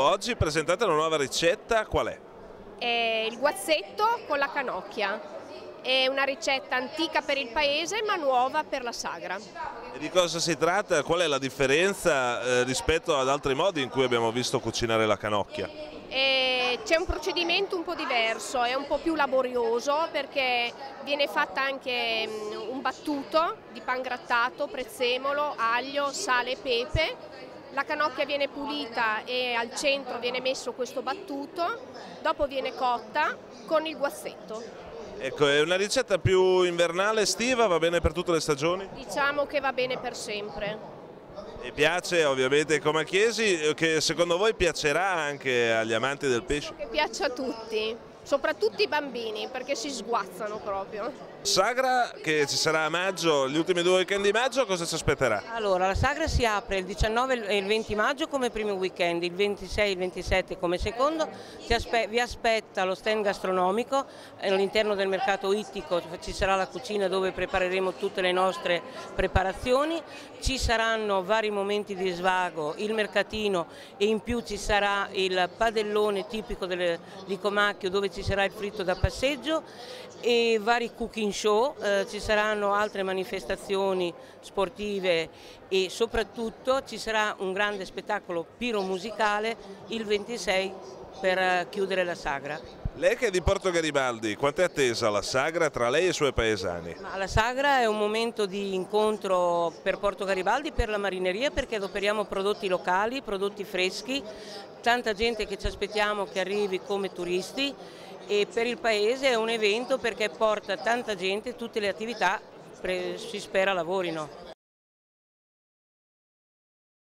Oggi presentate una nuova ricetta, qual è? È il guazzetto con la canocchia. È una ricetta antica per il paese ma nuova per la sagra. E di cosa si tratta? Qual è la differenza rispetto ad altri modi in cui abbiamo visto cucinare la canocchia? C'è un procedimento un po' diverso, è un po' più laborioso perché viene fatta anche un battuto di pan grattato, prezzemolo, aglio, sale e pepe. La canocchia viene pulita e al centro viene messo questo battuto, dopo viene cotta con il guazzetto. Ecco, è una ricetta più invernale, estiva, va bene per tutte le stagioni? Diciamo che va bene per sempre. E piace ovviamente ai comacchiesi, che secondo voi piacerà anche agli amanti del pesce? Che piaccia a tutti, soprattutto i bambini, perché si sguazzano proprio. Sagra che ci sarà a maggio, gli ultimi due weekend di maggio, cosa ci aspetterà? Allora, la sagra si apre il 19 e il 20 maggio come primo weekend, il 26 e il 27 come secondo. Vi aspetta lo stand gastronomico, all'interno del mercato ittico ci sarà la cucina dove prepareremo tutte le nostre preparazioni, ci saranno vari momenti di svago, il mercatino e in più ci sarà il padellone tipico di Comacchio dove ci sarà il fritto da passeggio e vari cooking show, ci saranno altre manifestazioni sportive e soprattutto ci sarà un grande spettacolo piromusicale il 26 per chiudere la sagra. Lei che è di Porto Garibaldi, quanto è attesa la sagra tra lei e i suoi paesani? La sagra è un momento di incontro per Porto Garibaldi, per la marineria, perché adoperiamo prodotti locali, prodotti freschi, tanta gente che ci aspettiamo che arrivi come turisti. E per il paese è un evento perché porta tanta gente, tutte le attività si spera lavorino.